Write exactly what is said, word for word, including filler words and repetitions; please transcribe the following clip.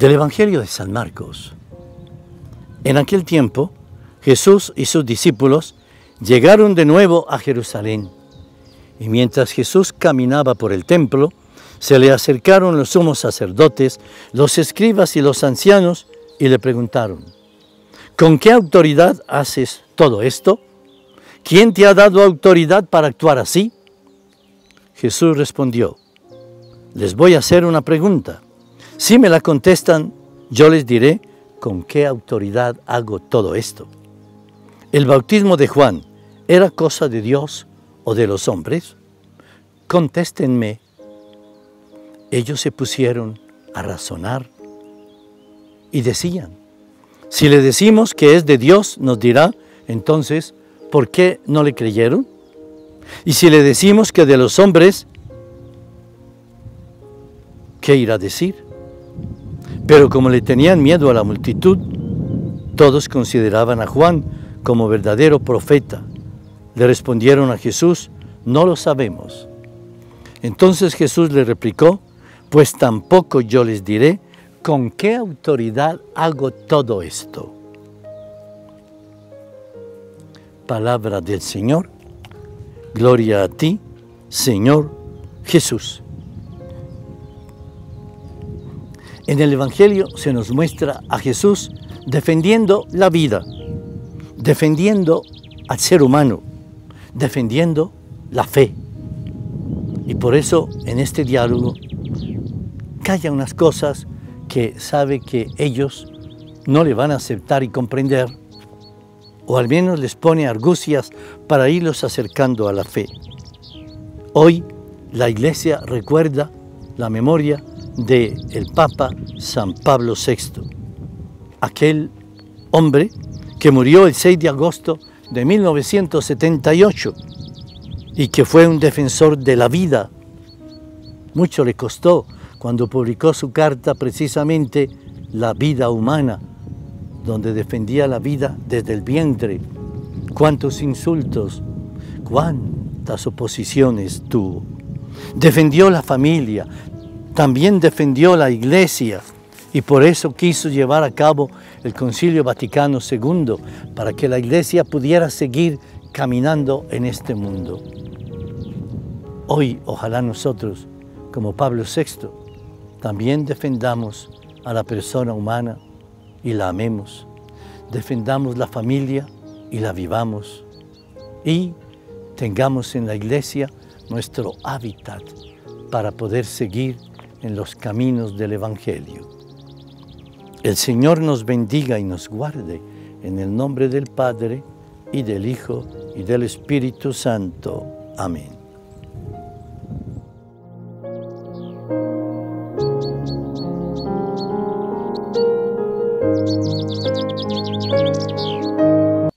Del Evangelio de San Marcos. En aquel tiempo, Jesús y sus discípulos llegaron de nuevo a Jerusalén. Y mientras Jesús caminaba por el templo, se le acercaron los sumos sacerdotes, los escribas y los ancianos, y le preguntaron: ¿con qué autoridad haces todo esto? ¿Quién te ha dado autoridad para actuar así? Jesús respondió: les voy a hacer una pregunta. Si me la contestan, yo les diré con qué autoridad hago todo esto. ¿El bautismo de Juan era cosa de Dios o de los hombres? Contéstenme. Ellos se pusieron a razonar y decían: si le decimos que es de Dios, nos dirá, entonces, ¿por qué no le creyeron? Y si le decimos que de los hombres, ¿qué irá a decir? Pero como le tenían miedo a la multitud, todos consideraban a Juan como verdadero profeta. Le respondieron a Jesús: no lo sabemos. Entonces Jesús le replicó: pues tampoco yo les diré con qué autoridad hago todo esto. Palabra del Señor. Gloria a ti, Señor Jesús. En el Evangelio se nos muestra a Jesús defendiendo la vida, defendiendo al ser humano, defendiendo la fe. Y por eso en este diálogo calla unas cosas que sabe que ellos no le van a aceptar y comprender, o al menos les pone argucias para irlos acercando a la fe. Hoy la Iglesia recuerda la memoria del Papa San Pablo sexto, aquel hombre que murió el seis de agosto de mil novecientos setenta y ocho y que fue un defensor de la vida. Mucho le costó cuando publicó su carta, precisamente La vida humana, donde defendía la vida desde el vientre. Cuántos insultos, cuántas oposiciones tuvo. Defendió la familia, también defendió la Iglesia, y por eso quiso llevar a cabo el Concilio Vaticano segundo, para que la Iglesia pudiera seguir caminando en este mundo. Hoy, ojalá nosotros, como Pablo sexto, también defendamos a la persona humana y la amemos, defendamos la familia y la vivamos, y tengamos en la Iglesia nuestro hábitat para poder seguir en los caminos del Evangelio. El Señor nos bendiga y nos guarde, en el nombre del Padre, y del Hijo, y del Espíritu Santo. Amén.